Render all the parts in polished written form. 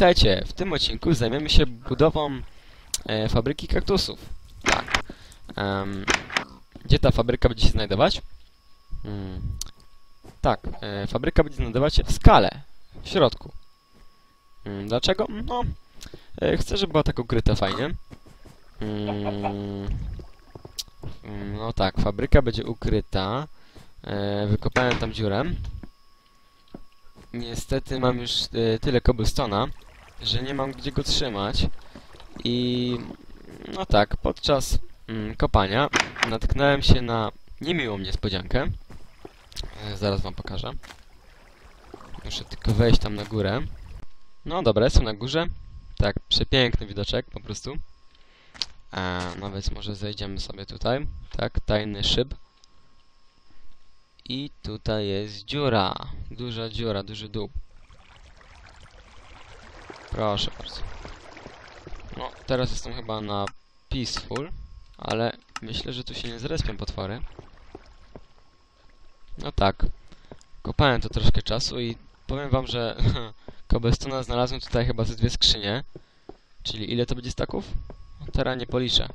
Witajcie! W tym odcinku zajmiemy się budową fabryki kaktusów. Tak. Gdzie ta fabryka będzie się znajdować? Tak, fabryka będzie znajdować się w skale, w środku. Dlaczego? No, chcę, żeby była tak ukryta fajnie. No tak, fabryka będzie ukryta. Wykopałem tam dziurę. Niestety mam już tyle cobblestona, że nie mam gdzie go trzymać. I no tak, podczas kopania natknąłem się na niemiłą niespodziankę. Zaraz wam pokażę. Muszę tylko wejść tam na górę. No dobra, jestem na górze. Tak, przepiękny widoczek po prostu. Nawet może zejdziemy sobie tutaj. Tak, tajny szyb. I tutaj jest dziura. Duża dziura, duży dół. Proszę bardzo. No, teraz jestem chyba na peaceful, ale myślę, że tu się nie zrespią potwory. No tak. Kopałem to troszkę czasu i powiem wam, że cobblestona znalazłem tutaj chyba ze 2 skrzynie. Czyli ile to będzie staków? Teraz nie policzę.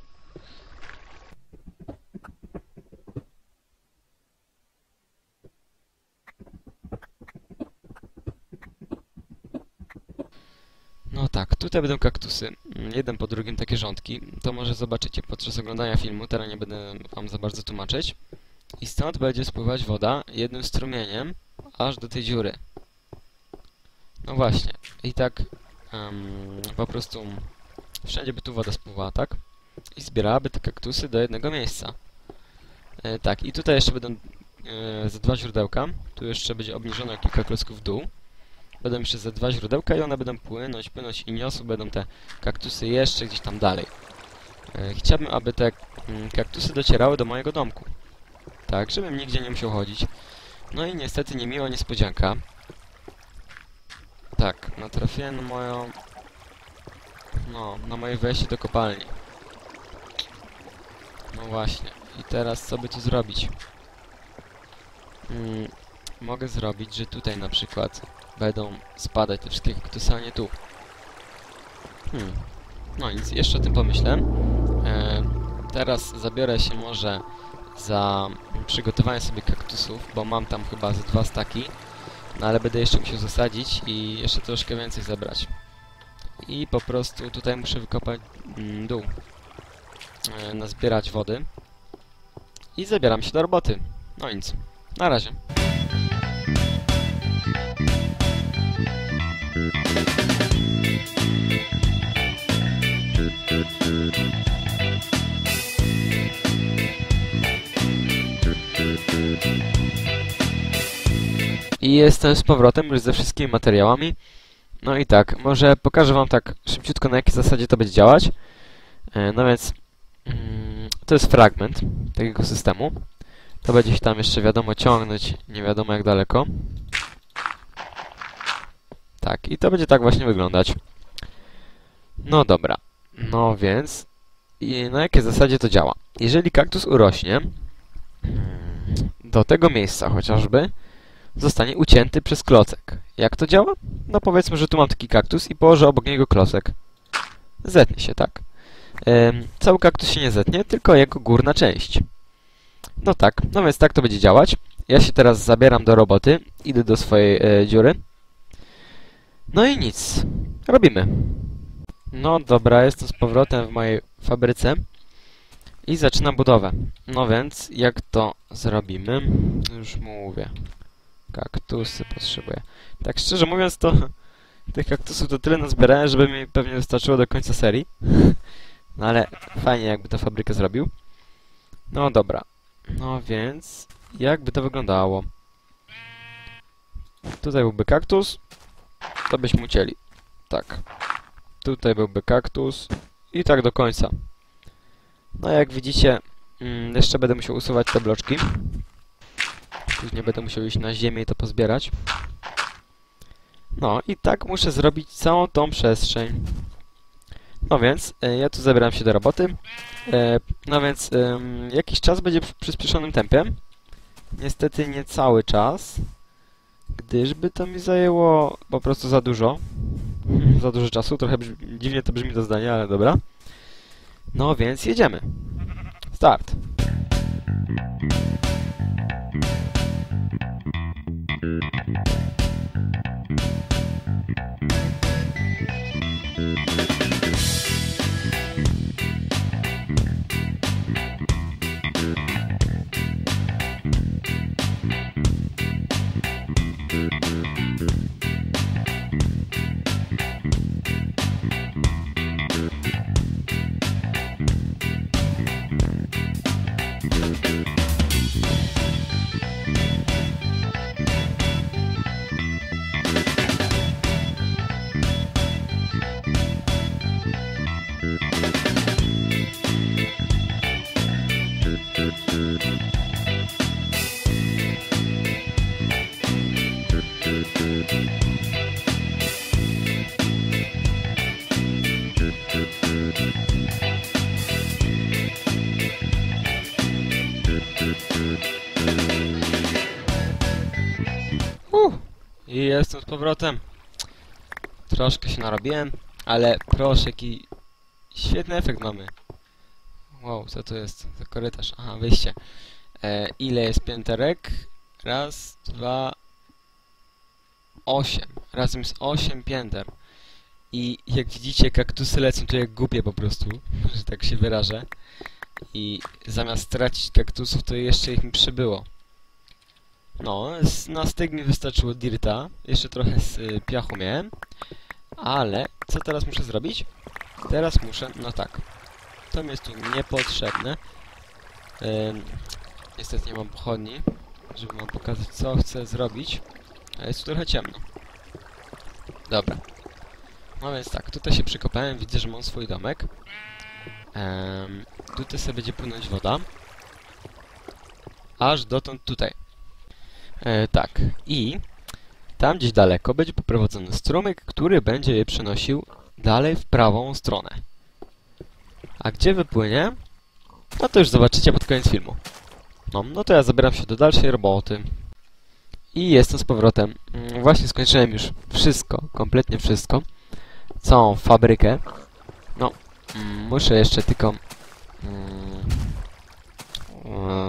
No tak, tutaj będą kaktusy, jeden po drugim takie rządki, to może zobaczycie podczas oglądania filmu, teraz nie będę wam za bardzo tłumaczyć. I stąd będzie spływać woda jednym strumieniem, aż do tej dziury. No właśnie, i tak po prostu wszędzie by tu woda spływała, tak? I zbierałaby te kaktusy do jednego miejsca. Tak, i tutaj jeszcze będą ze 2 źródełka, tu jeszcze będzie obniżone kilka klocków w dół. Będą jeszcze ze 2 źródełka i one będą płynąć i niosły będą te kaktusy jeszcze gdzieś tam dalej. Chciałbym, aby te kaktusy docierały do mojego domku. Tak, żebym nigdzie nie musiał chodzić. No i niestety niemiła niespodzianka. Tak, natrafiłem na moją... No, na moje wejście do kopalni. No właśnie. I teraz co by tu zrobić? Mogę zrobić, że tutaj na przykład będą spadać te wszystkie kaktusy, a nie tu. No nic, jeszcze o tym pomyślę. Teraz zabiorę się może za przygotowanie sobie kaktusów, bo mam tam chyba ze 2 staki. No ale będę jeszcze musiał zasadzić i jeszcze troszkę więcej zebrać. I po prostu tutaj muszę wykopać dół. Nazbierać wody. I zabieram się do roboty. No nic, na razie. I jestem z powrotem już ze wszystkimi materiałami. No i tak, może pokażę wam tak szybciutko, na jakiej zasadzie to będzie działać. No więc to jest fragment takiego systemu. To będzie się tam jeszcze wiadomo ciągnąć, nie wiadomo jak daleko. Tak, i to będzie tak właśnie wyglądać. No dobra, no więc i na jakiej zasadzie to działa? Jeżeli kaktus urośnie, do tego miejsca chociażby zostanie ucięty przez klocek. Jak to działa? No powiedzmy, że tu mam taki kaktus i położę obok niego klocek. Zetnie się, tak? Cały kaktus się nie zetnie, tylko jego górna część. No tak, no więc tak to będzie działać. Ja się teraz zabieram do roboty, idę do swojej dziury. No i nic, robimy. No dobra, jestem z powrotem w mojej fabryce i zaczynam budowę. No więc, jak to zrobimy? Już mówię. Kaktusy potrzebuję. Tak szczerze mówiąc, to tych kaktusów to tyle nazbierałem, żeby mi pewnie wystarczyło do końca serii. No ale fajnie, jakby to fabrykę zrobił. No dobra. No więc, jakby to wyglądało? Tutaj byłby kaktus. To byśmy ucięli. Tak. Tutaj byłby kaktus. I tak do końca. No jak widzicie, jeszcze będę musiał usuwać te bloczki. Później będę musiał iść na ziemię i to pozbierać. No i tak muszę zrobić całą tą przestrzeń. No więc, ja tu zabieram się do roboty. No więc, jakiś czas będzie w przyspieszonym tempie. Niestety nie cały czas. Gdyż by to mi zajęło po prostu za dużo. minut za dużo czasu, trochę dziwnie to brzmi to zdanie, ale dobra. No więc jedziemy. Start. I jestem z powrotem. Troszkę się narobiłem, ale proszę, jaki świetny efekt mamy. Wow, co to jest za korytarz? Aha, wyjście. Ile jest pięterek? Raz, dwa, 8. Razem z 8 pięter. I jak widzicie, kaktusy lecą tu jak głupie po prostu, że tak się wyrażę. I zamiast tracić kaktusów, to jeszcze ich mi przybyło. No, na styk mi wystarczyło dirta, jeszcze trochę z piachu miałem, ale co teraz muszę zrobić? Teraz muszę, no tak, to mi jest tu niepotrzebne. Niestety nie mam pochodni, żeby wam pokazać, co chcę zrobić, a jest tu trochę ciemno. Dobra, no więc tak, tutaj się przykopałem, widzę, że mam swój domek. Tutaj sobie będzie płynąć woda, aż dotąd tutaj. Tak, i tam gdzieś daleko będzie poprowadzony strumyk, który będzie je przenosił dalej w prawą stronę. A gdzie wypłynie? No to już zobaczycie pod koniec filmu. No to ja zabieram się do dalszej roboty. I jestem z powrotem. Właśnie skończyłem już wszystko, kompletnie wszystko. Całą fabrykę. No, muszę jeszcze tylko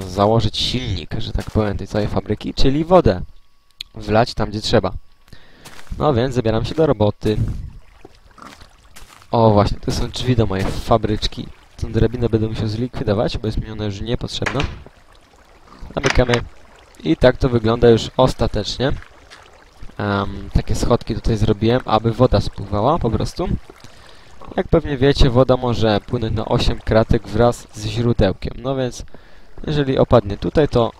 założyć silnik, że tak powiem, tej całej fabryki, czyli wodę wlać tam, gdzie trzeba. No więc zabieram się do roboty. O właśnie, to są drzwi do mojej fabryczki. Tą drabinę będę musiał zlikwidować, bo jest mi ona już niepotrzebna. Zamykamy. I tak to wygląda już ostatecznie. Takie schodki tutaj zrobiłem, aby woda spływała po prostu. Jak pewnie wiecie, woda może płynąć na 8 kratek wraz z źródełkiem. No więc jeżeli opadnie tutaj, to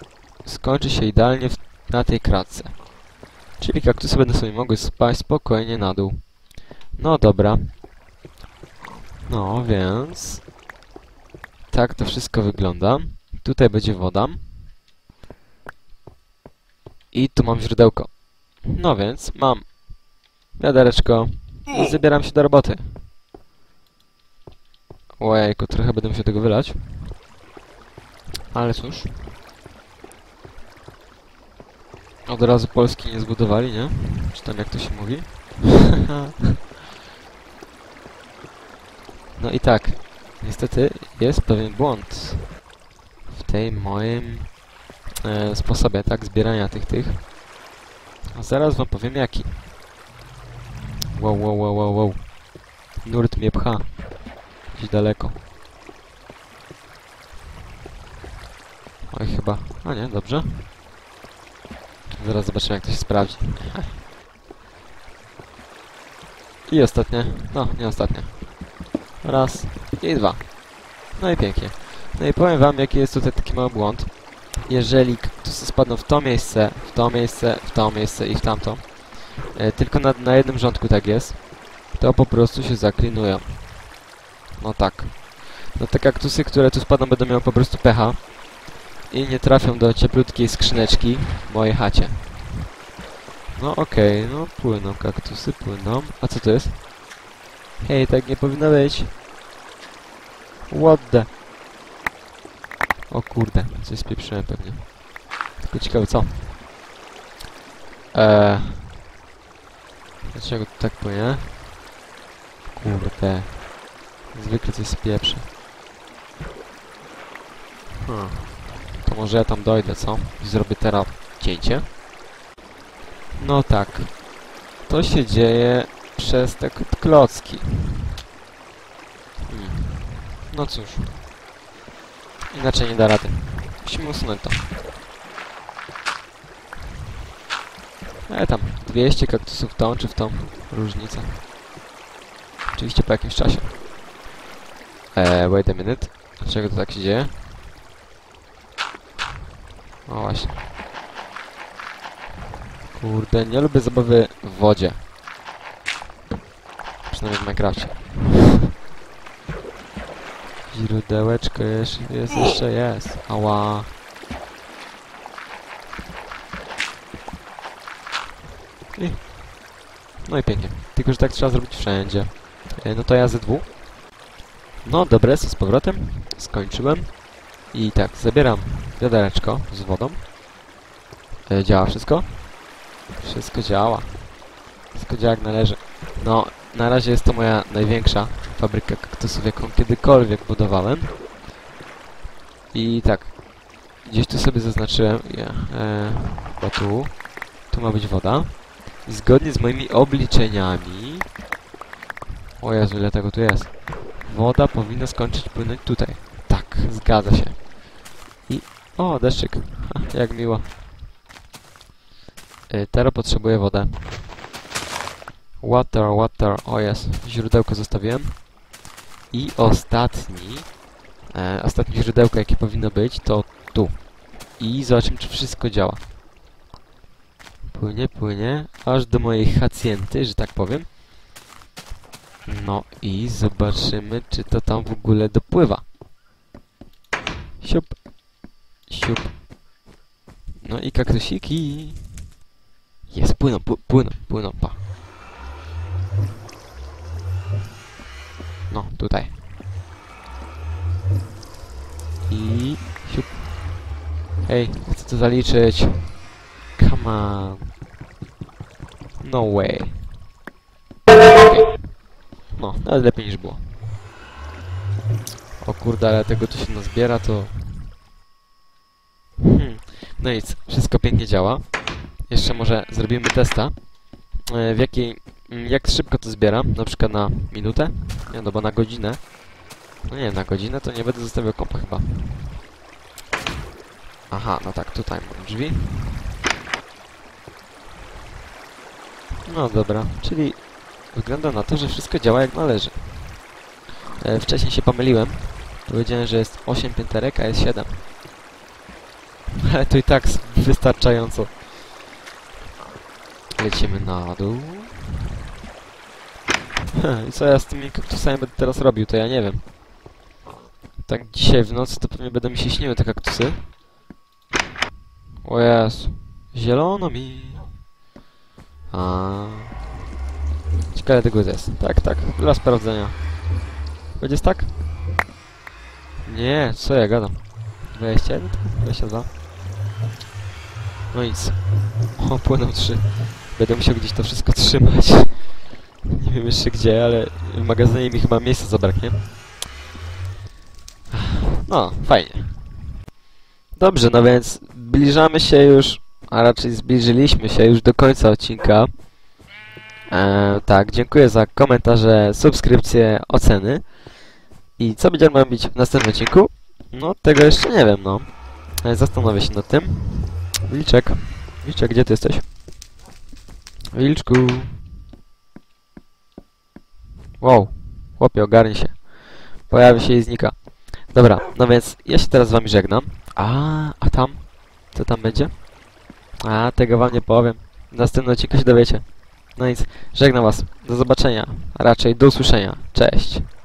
skończy się idealnie na tej kratce. Czyli kaktusy będą sobie mogły spaść spokojnie na dół. No dobra. No więc tak to wszystko wygląda. Tutaj będzie woda. I tu mam źródełko. No więc mam wiadereczko i zabieram się do roboty. Ojejku, trochę będę musiał tego wylać. Ale cóż. Od razu Polski nie zbudowali, nie? Czy tam jak to się mówi? No i tak. Niestety jest pewien błąd w tej moim sposobie, tak? Zbierania tych. A zaraz wam powiem jaki. Wow. Nurt mnie pcha. Gdzieś daleko. Oj, chyba. A nie, dobrze. Zaraz zobaczymy, jak to się sprawdzi. I ostatnie. No, nie ostatnie. Raz i dwa. No i pięknie. No i powiem wam, jaki jest tutaj taki mały błąd. Jeżeli kaktusy spadną w to miejsce, w to miejsce, w to miejsce i w tamto, tylko na jednym rządku tak jest, to po prostu się zaklinują. No tak. No te kaktusy, które tu spadną, będą miały po prostu pecha. I nie trafią do cieplutkiej skrzyneczki w mojej chacie. No okej, no płyną kaktusy, płyną. A co to jest? Hej, tak nie powinno być. What the? O kurde, coś spieprzyłem pewnie. Tylko ciekawe co? Dlaczego to tak płynie? Kurde. Zwykle coś spieprzy. To może ja tam dojdę, co? I zrobię teraz cięcie. No tak. To się dzieje przez te klocki. No cóż. Inaczej nie da rady. Musimy usunąć to. Tam 200 kaktusów tą czy w tą. Różnica. Oczywiście po jakimś czasie. Wait a minute. Dlaczego to tak się dzieje? O właśnie. Kurde, nie lubię zabawy w wodzie. Przynajmniej w Minecrafcie. Źródełeczko jest. Ała. No i pięknie. Tylko, że tak trzeba zrobić wszędzie. No to ja Z2. No dobre, z powrotem. Skończyłem. I tak, zabieram wiadereczko z wodą. Działa wszystko? Wszystko działa. Wszystko działa jak należy. No, na razie jest to moja największa fabryka kaktusów, jaką kiedykolwiek budowałem. I tak, gdzieś tu sobie zaznaczyłem, bo tu ma być woda. I zgodnie z moimi obliczeniami... O Jezu, ile tego tu jest. Woda powinna skończyć płynąć tutaj. Tak, zgadza się. I... O, deszczyk. Ha, jak miło. Teraz potrzebuję wodę. Water. O jest. Źródełko zostawiłem. I ostatni... ostatnie źródełko, jakie powinno być, to tu. I zobaczymy, czy wszystko działa. Płynie, aż do mojej hacjenty, że tak powiem. No i zobaczymy, czy to tam w ogóle dopływa. Siup. No i kaktusiki. Jest, płyną, pa. No, tutaj. I... siup. Hej, chcę to zaliczyć. Come on. No way. Okay. No, nawet lepiej niż było. O kurde, ale tego tu się nazbiera, to... No nic, wszystko pięknie działa. Jeszcze może zrobimy testa. Jak szybko to zbieram, na przykład na minutę? Nie, no bo na godzinę. No nie, na godzinę to nie będę zostawiał kompa chyba. Aha, no tak, tutaj mam drzwi. No dobra, czyli wygląda na to, że wszystko działa jak należy. Wcześniej się pomyliłem. Powiedziałem, że jest 8 pięterek, a jest 7. Ale to i tak wystarczająco. Lecimy na dół. I co ja z tymi kaktusami będę teraz robił, to ja nie wiem. Tak dzisiaj w nocy to pewnie będą mi się śniły te kaktusy. O Jezu. Zielono mi. Ciekawe tego jest. Tak. Dla sprawdzenia. Będzie tak? Nie, co ja gadam? 21? 22? No nic. O, płyną 3. Będę musiał gdzieś to wszystko trzymać. Nie wiem jeszcze gdzie, ale w magazynie mi chyba miejsca zabraknie. No, fajnie. Dobrze, no więc zbliżamy się już... A raczej zbliżyliśmy się już do końca odcinka. Tak, dziękuję za komentarze, subskrypcje, oceny. I co będziemy robić w następnym odcinku? No, tego jeszcze nie wiem, no. Zastanowię się nad tym. Wilczek, gdzie ty jesteś? Wilczku. Wow, chłopie, ogarnij się. Pojawi się i znika. Dobra, no więc ja się teraz z wami żegnam. A tam? Co tam będzie? Tego wam nie powiem. W następnym odcinku się dowiecie. No nic, żegnam was. Do zobaczenia. Raczej do usłyszenia. Cześć.